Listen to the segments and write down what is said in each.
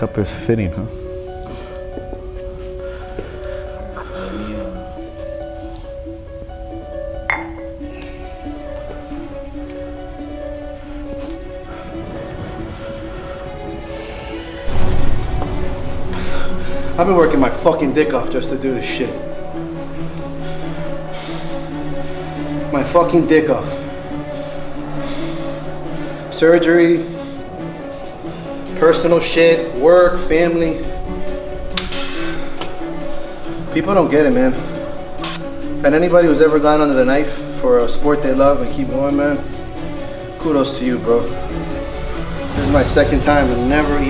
cup is fitting, huh? I've been working my fucking dick off just to do this shit. My fucking dick off. Surgery, personal shit, work, family. People don't get it, man. And anybody who's ever gone under the knife for a sport they love and keep going, man, kudos to you, bro. This is my second time and never easy.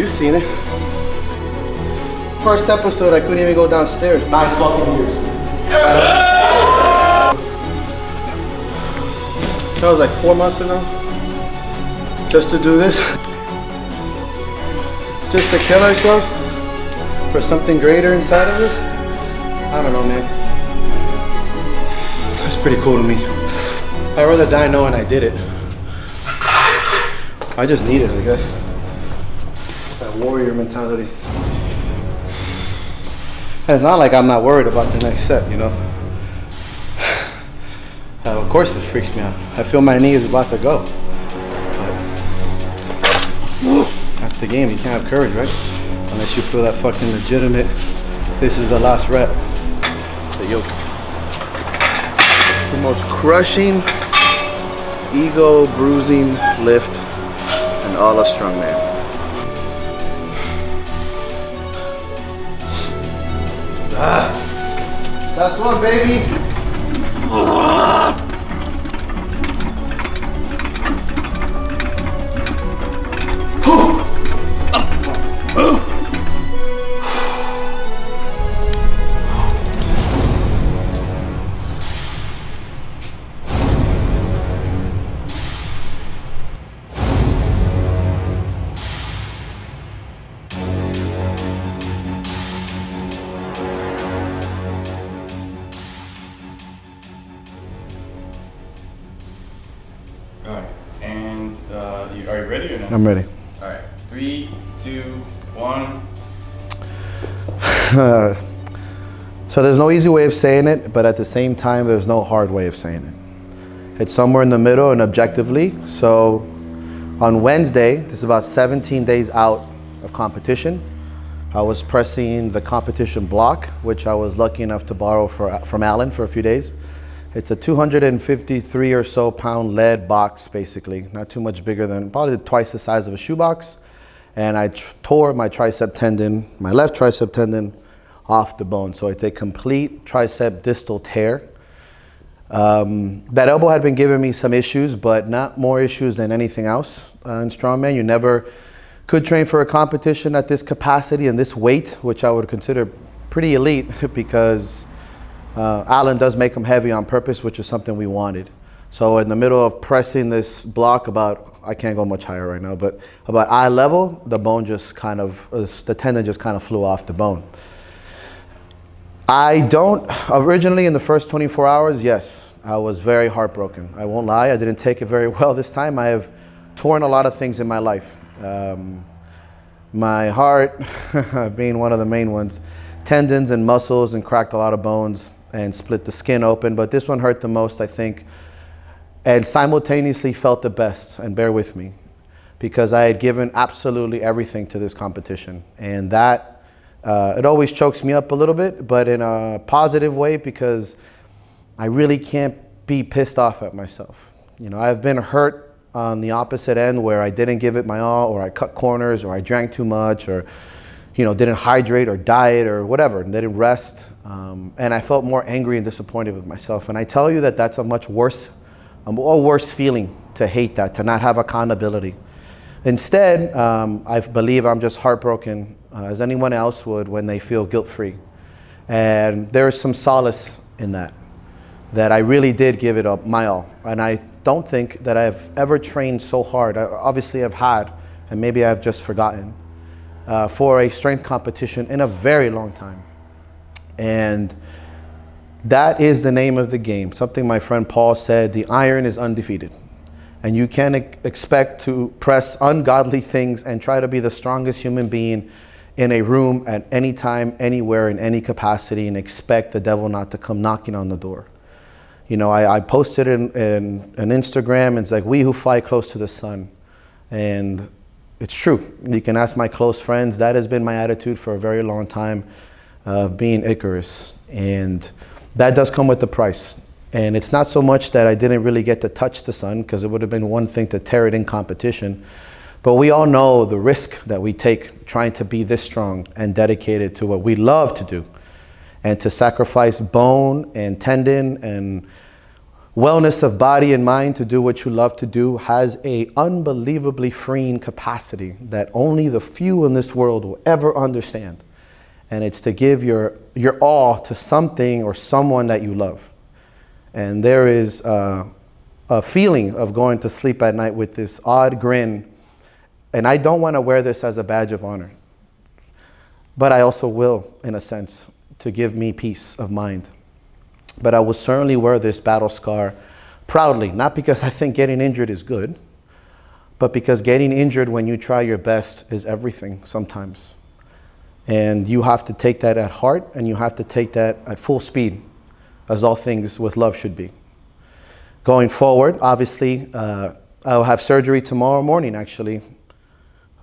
You've seen it. First episode, I couldn't even go downstairs. 9 fucking years. That was like 4 months ago. Just to do this. Just to kill ourselves for something greater inside of us. I don't know, man. That's pretty cool to me. I'd rather die knowing I did it. I just need it, I guess. It's that warrior mentality. And it's not like I'm not worried about the next set, you know? Of course it freaks me out. I feel my knee is about to go. But that's the game, you can't have courage, right? Unless you feel that fucking legitimate, this is the last rep. The yoke. The most crushing, ego-bruising lift in all of strongman. Last one, baby. Are you ready or not? I'm ready. All right, 3, 2, 1. So there's no easy way of saying it, but at the same time, there's no hard way of saying it. It's somewhere in the middle and objectively. So on Wednesday, this is about 17 days out of competition. I was pressing the competition block, which I was lucky enough to borrow from Alan for a few days. It's a 253 or so pound lead box, basically. Not too much bigger than, probably twice the size of a shoebox. And I tore my tricep tendon, my left tricep tendon, off the bone. So it's a complete tricep distal tear. That elbow had been giving me some issues, but not more issues than anything else in strongman. You never could train for a competition at this capacity and this weight, which I would consider pretty elite because Alan does make them heavy on purpose, which is something we wanted. So in the middle of pressing this block about, I can't go much higher right now, but about eye level, the bone just kind of, the tendon just kind of flew off the bone. Originally in the first 24 hours, yes, I was very heartbroken. I won't lie, I didn't take it very well this time. I have torn a lot of things in my life. My heart being one of the main ones, tendons and muscles, and cracked a lot of bones and split the skin open, but this one hurt the most, I think, and simultaneously felt the best. And bear with me, because I had given absolutely everything to this competition, and that it always chokes me up a little bit, but in a positive way, because I really can't be pissed off at myself. You know, I've been hurt on the opposite end where I didn't give it my all, or I cut corners, or I drank too much, or you know, didn't hydrate or diet or whatever, and didn't rest. And I felt more angry and disappointed with myself. And I tell you that that's a much worse, a worse feeling, to hate that, to not have accountability. Instead, I believe I'm just heartbroken as anyone else would when they feel guilt-free. And there is some solace in that, that I really did give it up, my all. And I don't think that I've ever trained so hard. Obviously I've had, and maybe I've just forgotten, for a strength competition in a very long time. And that is the name of the game. Something my friend Paul said, the iron is undefeated. and you can't expect to press ungodly things and try to be the strongest human being in a room at any time, anywhere, in any capacity, and expect the devil not to come knocking on the door. You know, I posted in Instagram, and it's like, we who fly close to the sun. And it's true. You can ask my close friends. That has been my attitude for a very long time, being Icarus. And that does come with the price. And it's not so much that I didn't really get to touch the sun, because it would have been one thing to tear it in competition. But we all know the risk that we take trying to be this strong and dedicated to what we love to do, and to sacrifice bone and tendon and wellness of body and mind to do what you love to do has an unbelievably freeing capacity that only the few in this world will ever understand. And it's to give your all to something or someone that you love. And there is a feeling of going to sleep at night with this odd grin. And I don't want to wear this as a badge of honor, but I also will, in a sense, to give me peace of mind. But I will certainly wear this battle scar proudly, not because I think getting injured is good, but because getting injured when you try your best is everything sometimes. And you have to take that at heart, and you have to take that at full speed, as all things with love should be. Going forward, obviously, I'll have surgery tomorrow morning, actually.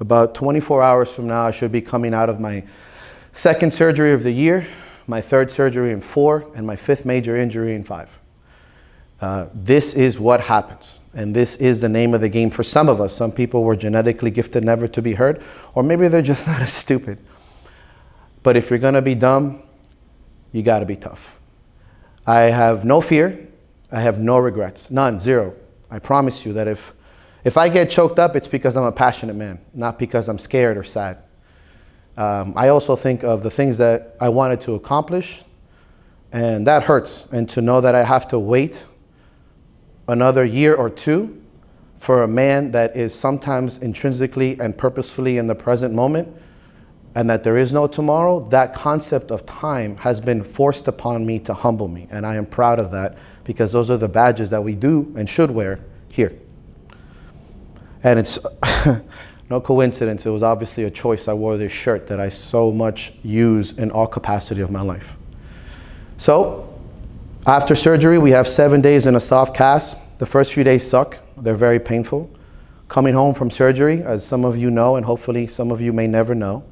About 24 hours from now, I should be coming out of my second surgery of the year, my third surgery in 4, and my 5th major injury in 5. This is what happens, and this is the name of the game for some of us. Some people were genetically gifted never to be hurt, or maybe they're just not as stupid. But if you're gonna be dumb, you gotta be tough. I have no fear, I have no regrets, none, zero. I promise you that if I get choked up, it's because I'm a passionate man, not because I'm scared or sad. I also think of the things that I wanted to accomplish, and that hurts. And to know that I have to wait another year or two for a man that is sometimes intrinsically and purposefully in the present moment, and that there is no tomorrow, that concept of time has been forced upon me to humble me. And I am proud of that, because those are the badges that we do and should wear here. And it's no coincidence, it was obviously a choice. I wore this shirt that I so much use in all capacity of my life. So after surgery, we have 7 days in a soft cast. The first few days suck. They're very painful. Coming home from surgery, as some of you know, and hopefully some of you may never know,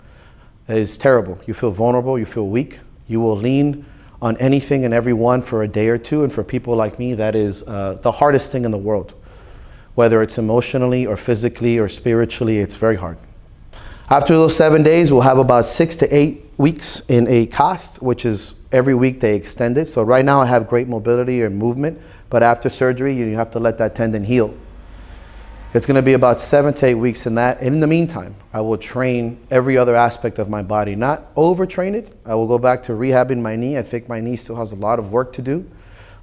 is terrible. You feel vulnerable, you feel weak. You will lean on anything and everyone for a day or two. And for people like me, that is the hardest thing in the world. Whether it's emotionally or physically or spiritually, it's very hard. After those 7 days, we'll have about 6 to 8 weeks in a cast, which is every week they extend it. So right now I have great mobility and movement, but after surgery, you have to let that tendon heal. It's going to be about 7 to 8 weeks in that. In the meantime, I will train every other aspect of my body, not overtrain it. I will go back to rehabbing my knee. I think my knee still has a lot of work to do.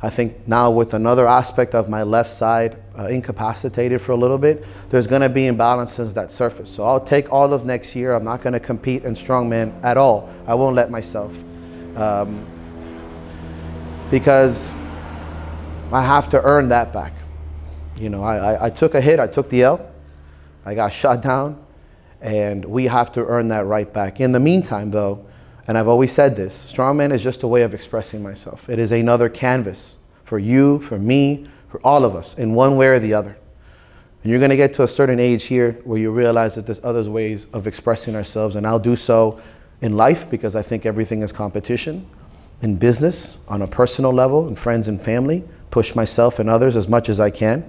I think now with another aspect of my left side incapacitated for a little bit, there's going to be imbalances that surface. So I'll take all of next year. I'm not going to compete in strongman at all. I won't let myself. Because I have to earn that back. You know, I took a hit. I took the L. I got shot down. And we have to earn that right back. In the meantime, though, and I've always said this, strongman is just a way of expressing myself. It is another canvas for you, for me, for all of us, in one way or the other. And you're going to get to a certain age here where you realize that there's other ways of expressing ourselves. And I'll do so in life, because I think everything is competition, in business, on a personal level, in friends and family, push myself and others as much as I can.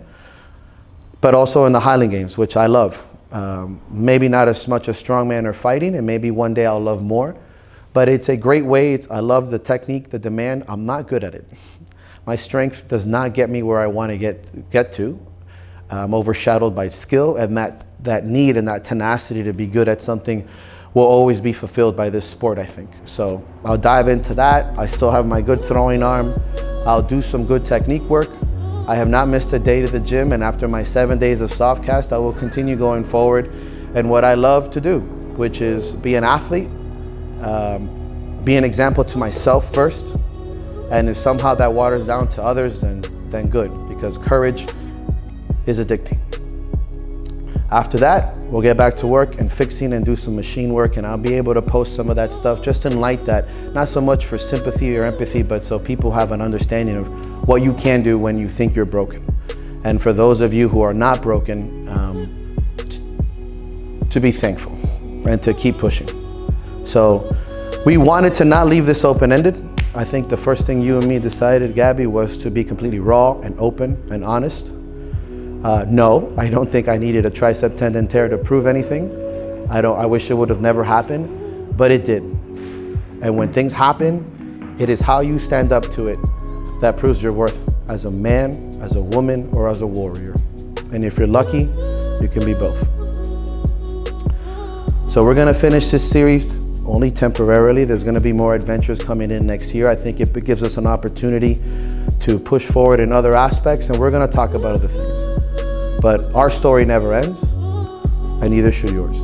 But also in the Highland Games, which I love. Maybe not as much as strongman or fighting, and maybe one day I'll love more. But it's a great way. I love the technique, the demand. I'm not good at it. My strength does not get me where I want to get to. I'm overshadowed by skill, and that need and that tenacity to be good at something will always be fulfilled by this sport, I think. So I'll dive into that. I still have my good throwing arm. I'll do some good technique work. I have not missed a day to the gym, and after my 7 days of soft cast, I will continue going forward in what I love to do, which is be an athlete, be an example to myself first, and if somehow that waters down to others, then good, because courage is addicting. After that, we'll get back to work and fixing and do some machine work, and I'll be able to post some of that stuff just in light that, not so much for sympathy or empathy, but so people have an understanding of what you can do when you think you're broken. And for those of you who are not broken, to be thankful and to keep pushing. So we wanted to not leave this open-ended. I think the first thing you and me decided, Gabby, was to be completely raw and open and honest. No, I don't think I needed a tricep tendon tear to prove anything. I wish it would have never happened, but it did. And when things happen, it is how you stand up to it that proves your worth as a man, as a woman, or as a warrior. And if you're lucky, you can be both. So we're gonna finish this series only temporarily. There's gonna be more adventures coming in next year. I think it gives us an opportunity to push forward in other aspects, and we're gonna talk about other things. But our story never ends, and neither should yours.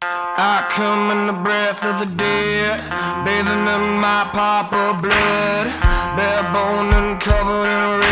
I come in the breath of the dead, bathing in my papa blood, bare bone and covered in red.